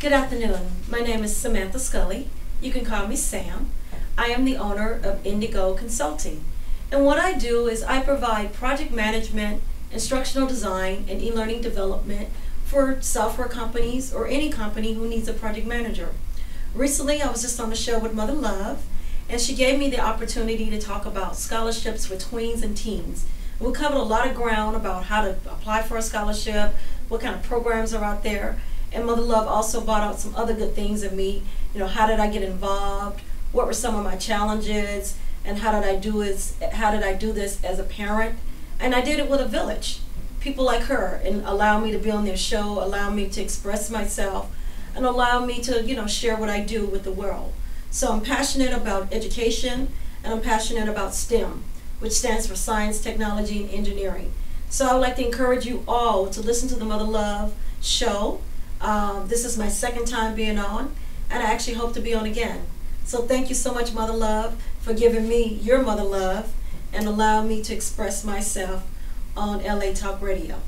Good afternoon. My name is Samantha Scully. You can call me Sam. I am the owner of Indigo Consulting. And what I do is I provide project management, instructional design, and e-learning development for software companies or any company who needs a project manager. Recently, I was just on a show with Mother Love, and she gave me the opportunity to talk about scholarships for tweens and teens. We covered a lot of ground about how to apply for a scholarship, what kind of programs are out there. And Mother Love also brought out some other good things in me. You know, how did I get involved? What were some of my challenges? And how did I do this as a parent? And I did it with a village. People like her, and allow me to be on their show, allow me to express myself, and allow me to, you know, share what I do with the world. So I'm passionate about education, and I'm passionate about STEM, which stands for science, technology, and engineering. So I would like to encourage you all to listen to the Mother Love show. This is my second time being on, and I actually hope to be on again. So thank you so much, Mother Love, for giving me your Mother Love and allowing me to express myself on LA Talk Radio.